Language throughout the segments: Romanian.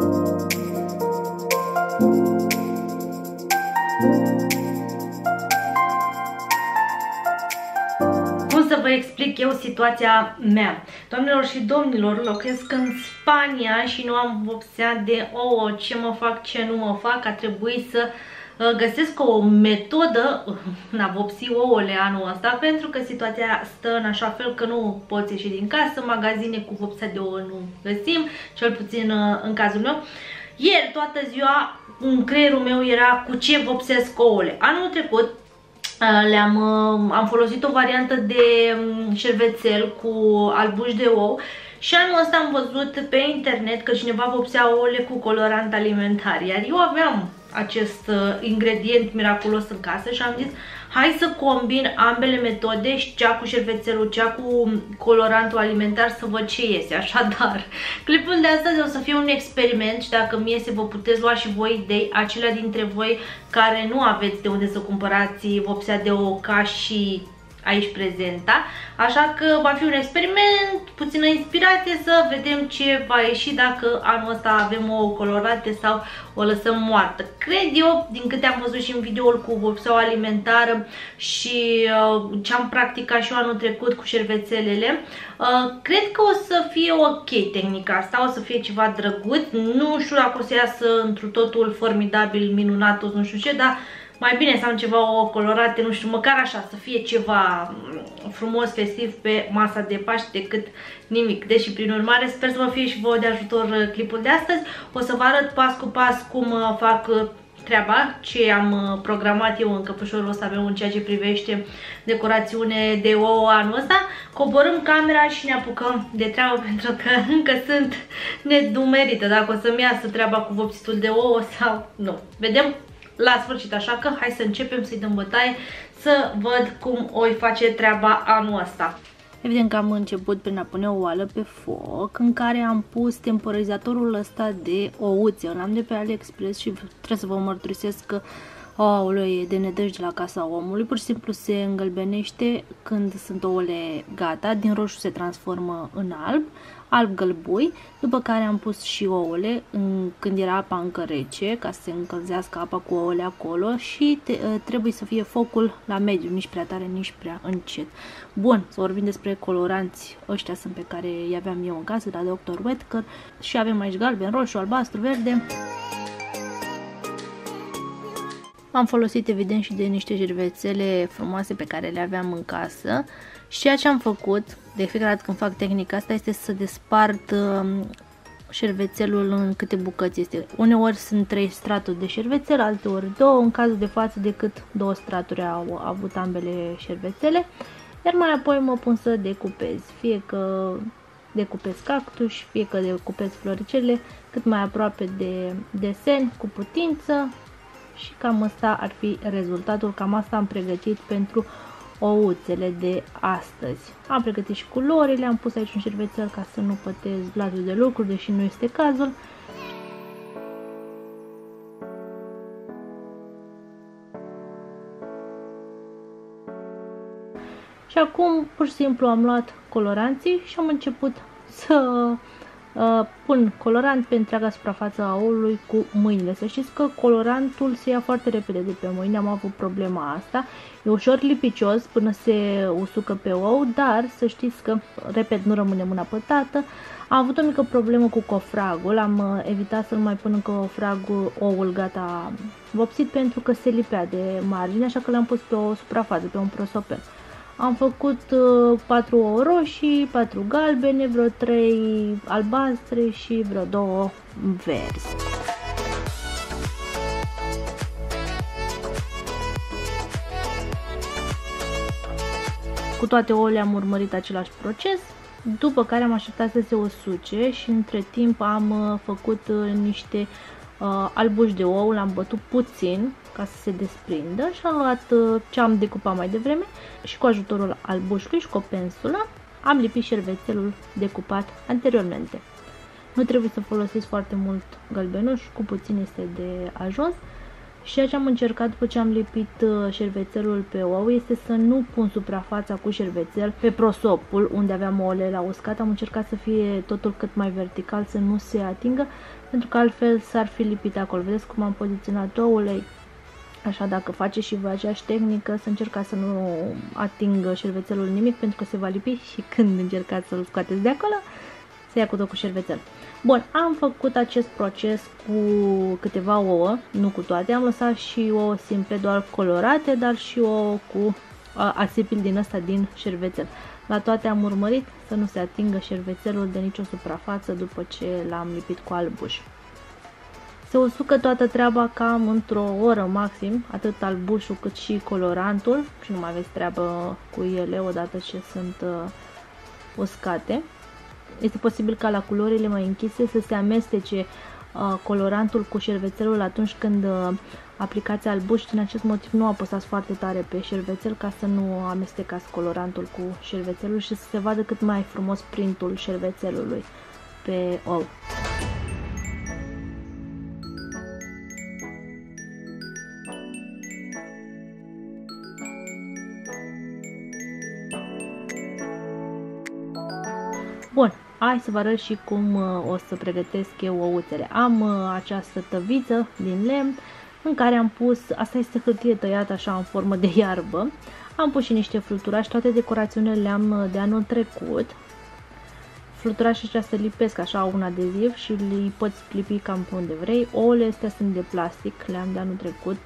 Cum să vă explic eu situația mea? Doamnelor și domnilor, locuiesc în Spania și nu am vopsea de ouă, ce mă fac, ce nu mă fac, a trebuit să găsesc o metodă în a vopsi ouăle anul ăsta, pentru că situația stă în așa fel că nu poți ieși din casă, magazine cu vopsea de ouă nu găsim, cel puțin în cazul meu. Ieri toată ziua în creierul meu era cu ce vopsesc ouăle. Anul trecut am folosit o variantă de șervețel cu albuși de ou și anul ăsta am văzut pe internet că cineva vopsea ouăle cu colorant alimentar, iar eu aveam acest ingredient miraculos în casă și am zis hai să combin ambele metode, și cea cu șervețelul, cea cu colorantul alimentar, să văd ce iese. Așadar, clipul de astăzi o să fie un experiment și dacă mi iese vă puteți lua și voi idei, acelea dintre voi care nu aveți de unde să cumpărați vopsea de ouă ca și aici prezenta, așa că va fi un experiment, puțină inspirație, să vedem ce va ieși, dacă anul ăsta avem ouă colorate sau o lăsăm moartă. Cred eu, din câte am văzut și în videoul cu vopseaua alimentară și ce am practicat și eu anul trecut cu șervețelele, cred că o să fie ok tehnica asta, o să fie ceva drăguț. Nu știu dacă o să iasă întru totul formidabil, minunat, nu știu ce, dar mai bine să am ceva ouă colorate, nu știu, măcar așa, să fie ceva frumos, festiv pe masa de Paște decât nimic. Deși, prin urmare, sper să vă fie și vouă de ajutor clipul de astăzi. O să vă arăt pas cu pas cum fac treaba, ce am programat eu în căpușorul ăsta meu în ceea ce privește decorațiune de ouă anul ăsta. Coborâm camera și ne apucăm de treabă, pentru că încă sunt nedumerită dacă o să-mi iasă treaba cu vopsitul de ouă sau nu. Vedem la sfârșit, așa că hai să începem să-i dăm bătaie, să văd cum o face treaba anul ăsta. Evident că am început prin a pune o oală pe foc în care am pus temporizatorul ăsta de ouțe. Îl am de pe AliExpress și trebuie să vă mărturisesc că aoleu, e de nedrăgere la casa omului, pur și simplu se îngălbenește când sunt ouăle gata, din roșu se transformă în alb, alb gălbui, după care am pus și ouăle când era apa încă rece, ca să se încălzească apa cu ouăle acolo și trebuie să fie focul la mediu, nici prea tare, nici prea încet. Bun, să vorbim despre coloranți, ăștia sunt pe care i-aveam eu în casă, la Dr. Wetker, și avem aici galben, roșu, albastru, verde. M-am folosit evident și de niște șervețele frumoase pe care le aveam în casă și ceea ce am făcut, de fiecare dată când fac tehnica asta, este să despart șervețelul în câte bucăți este. Uneori sunt 3 straturi de șervețel, alteori 2, în cazul de față decât 2 straturi au avut ambele șervețele, iar mai apoi mă pun să decupez, fie că decupez cactus, fie că decupez floricele, cât mai aproape de desen, cu putință. Și cam asta ar fi rezultatul, cam asta am pregătit pentru ouțele de astăzi. Am pregătit și culorile, am pus aici un șervețel ca să nu pătez blatul de lucru, deși nu este cazul. Și acum pur și simplu am luat coloranții și am început să pun colorant pe întreaga suprafață a oului cu mâinile. Să știți că colorantul se ia foarte repede de pe mâini, am avut problema asta. E ușor lipicios până se usucă pe ou, dar să știți că, repet, nu rămâne mâna pătată. Am avut o mică problemă cu cofragul, am evitat să-l mai pun în cofragul oul gata vopsit pentru că se lipea de margine, așa că l-am pus pe o suprafață, pe un prosopel. Am făcut 4 ouă roșii, 4 galbene, vreo 3 albastre și vreo 2 verzi. Cu toate ouăle am urmărit același proces, după care am așteptat să se usuce și între timp am făcut niște albuși de ou, l-am bătut puțin ca să se desprindă și am luat ce am decupat mai devreme și cu ajutorul albușului și cu o pensulă am lipit șervețelul decupat anteriormente. Nu trebuie să folosiți foarte mult gălbenuș, cu puțin este de ajuns Ceea ce am încercat după ce am lipit șervețelul pe ou este să nu pun suprafața cu șervețel pe prosopul unde aveam ouăle la uscat. Am încercat să fie totul cât mai vertical, să nu se atingă, pentru că altfel s-ar fi lipit acolo. Vedeți cum am poziționat ouăle? Așa, dacă faceți și voi aceeași tehnică, să încercați să nu atingă șervețelul nimic, pentru că se va lipi și când încercați să-l scoateți de acolo, se ia cu tot cu șervețel. Bun, am făcut acest proces cu câteva ouă, nu cu toate, am lăsat și ouă simple, doar colorate, dar și ouă cu asipil din ăsta din șervețel. La toate am urmărit să nu se atingă șervețelul de nicio suprafață după ce l-am lipit cu albuș. Se usucă toată treaba cam într-o oră maxim, atât albușul cât și colorantul, și nu mai aveți treabă cu ele odată ce sunt uscate. Este posibil ca la culorile mai închise să se amestece colorantul cu șervețelul atunci când aplicați albuș. Din acest motiv nu apăsați foarte tare pe șervețel ca să nu amestecați colorantul cu șervețelul și să se vadă cât mai frumos printul șervețelului pe ou. Bun, hai să vă arăt și cum o să pregătesc eu ouțele. Am această tăviță din lemn în care am pus, asta este hârtie tăiată așa în formă de iarbă, am pus și niște fluturași, toate decorațiunile le-am de anul trecut. Fluturașii ăștia se lipesc așa un adeziv și îi poți lipi cam pe unde vrei. Ouăle astea sunt de plastic, le-am de anul trecut,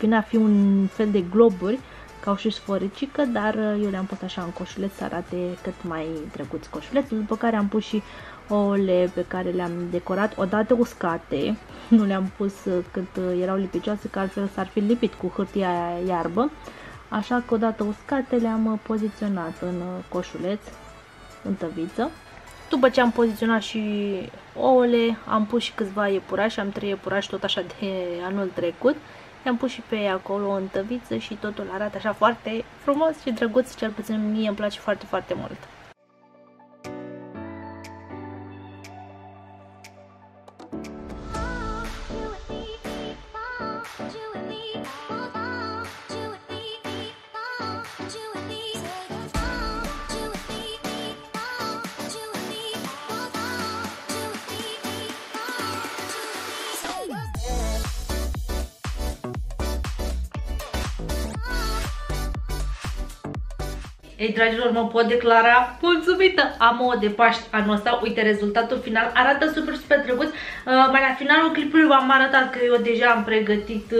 vine a fi un fel de globuri, ca și sforicică, dar eu le-am pus așa în coșuleț să arate cât mai drăguți coșulețul, după care am pus și ouăle pe care le-am decorat odată uscate, nu le-am pus cât erau lipicioase, că altfel s-ar fi lipit cu hârtia iarbă, așa că odată uscate le-am poziționat în coșuleț, în tăviță. După ce am poziționat și ouăle, am pus și câțiva iepurași, am 3 iepurași tot așa de anul trecut. Le-am pus și pe ei acolo în tăviță și totul arată așa foarte frumos și drăguț, cel puțin mie îmi place foarte, foarte mult. Ei, dragilor, mă pot declara mulțumită! Am ouă de Paști anul ăsta, uite rezultatul final, arată super, super drăguț. Mai la finalul clipului v-am arătat că eu deja am pregătit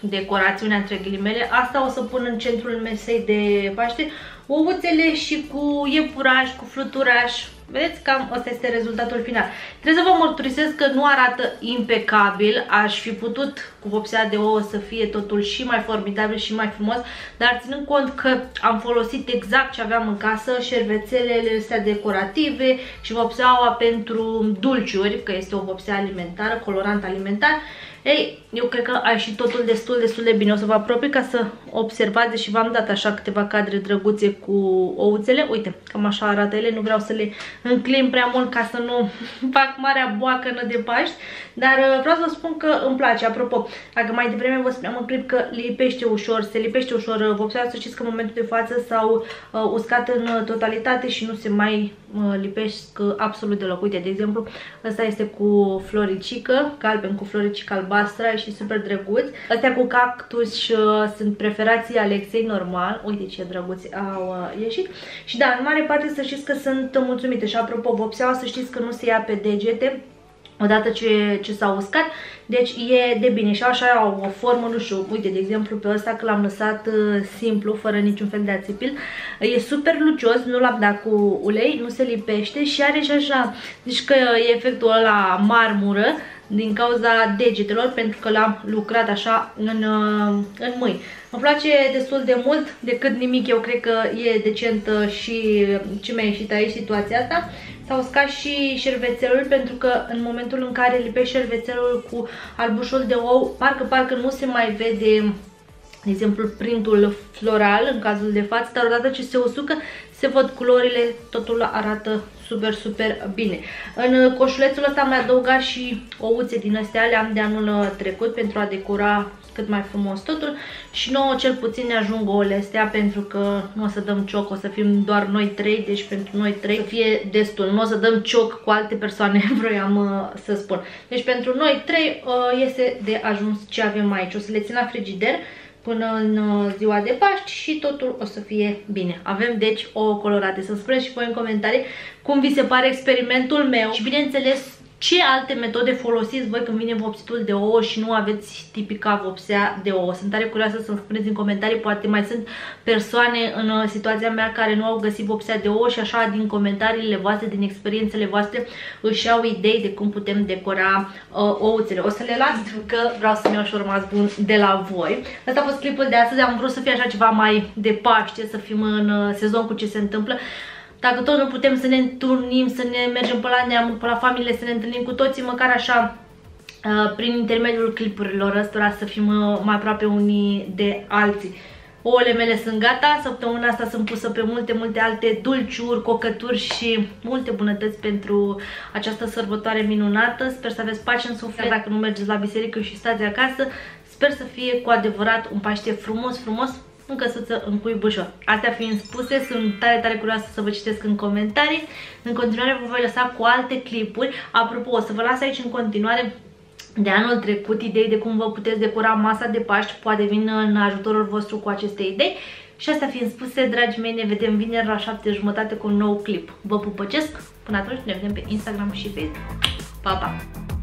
decorațiunea între ghilimele. Asta o să pun în centrul mesei de Paște, ouțele și cu iepuraș, cu fluturaș. Vedeți, cam asta este rezultatul final. Trebuie să vă mărturisesc că nu arată impecabil, aș fi putut cu vopsea de ouă să fie totul și mai formidabil și mai frumos, dar ținând cont că am folosit exact ce aveam în casă, șervețelele astea decorative și vopseaua pentru dulciuri, că este o vopsea alimentară, colorant alimentar, ei, eu cred că a ieșit totul destul de bine. O să vă apropii ca să observați, deși v-am dat așa câteva cadre drăguțe cu ouțele. Uite, cam așa arată ele, nu vreau să le înclin prea mult ca să nu fac marea boacănă de Paști, dar vreau să vă spun că îmi place. Apropo, dacă mai devreme vă spuneam în clip că lipește ușor, se lipește ușor vopsea, să știți că în momentul de față s-au uscat în totalitate și nu se mai lipesc absolut deloc. Uite, de exemplu, ăsta este cu floricică, galben cu floricică albastră și super drăguț. Astea cu cactus sunt preferații Alexei, normal. Uite ce drăguți au ieșit. Și da, în mare parte să știți că sunt mulțumită. Și apropo, vopseaua să știți că nu se ia pe degete odată ce s-a uscat, deci e de bine și așa au o formă, nu știu, uite de exemplu pe ăsta că l-am lăsat simplu, fără niciun fel de ațipil, e super lucios, nu l-am dat cu ulei, nu se lipește și are și așa, deci că e efectul ăla marmură din cauza degetelor, pentru că l-am lucrat așa în mâini. Îmi place destul de mult, decât nimic, eu cred că e decentă și ce mi-a ieșit aici situația asta. S-a uscat și șervețelul, pentru că în momentul în care lipești șervețelul cu albușul de ou, parcă nu se mai vede, de exemplu, printul floral în cazul de față, dar odată ce se usucă, se văd culorile, totul arată super, super bine. În coșulețul ăsta am adăugat și ouțe din astea, le-am de anul trecut pentru a decora cât mai frumos totul și nouă cel puțin ne ajung ouăle astea, pentru că nu o să dăm cioc, o să fim doar noi trei, deci pentru noi trei să fie destul, nu o să dăm cioc cu alte persoane, vroiam să spun. Deci pentru noi trei este de ajuns ce avem aici. O să le țin la frigider până în ziua de Paști și totul o să fie bine. Avem deci ouă colorate. Să-mi spuneți și voi în comentarii cum vi se pare experimentul meu și bineînțeles ce alte metode folosiți voi când vine vopsitul de ouă și nu aveți tipica vopsea de ouă. Sunt tare curioasă să-mi spuneți în comentarii, poate mai sunt persoane în situația mea care nu au găsit vopsea de ouă și așa din comentariile voastre, din experiențele voastre, își iau idei de cum putem decora ouțele. O să le las că vreau să-mi iau și rămas bun de la voi. Asta a fost clipul de astăzi, am vrut să fie așa ceva mai de Paște, să fim în sezon cu ce se întâmplă. Dacă tot nu putem să ne întâlnim, să ne mergem pe la neamuri, pe la familie, să ne întâlnim cu toții, măcar așa, prin intermediul clipurilor ăstora, să fim mai aproape unii de alții. Ouăle mele sunt gata, săptămâna asta sunt pusă pe multe alte dulciuri, cocături și multe bunătăți pentru această sărbătoare minunată. Sper să aveți pace în suflet dacă nu mergeți la biserică și stați acasă. Sper să fie cu adevărat un Paște frumos, în căsuță, în cuibușor. Astea fiind spuse, sunt tare curioasă să vă citesc în comentarii. În continuare vă voi lăsa cu alte clipuri. Apropo, o să vă las aici în continuare de anul trecut idei de cum vă puteți decora masa de Paști. Poate vin în ajutorul vostru cu aceste idei. Și astea fiind spuse, dragii mei, ne vedem vineri la 7:30 cu un nou clip. Vă pupăcesc! Până atunci ne vedem pe Instagram și Facebook. Pa, pa!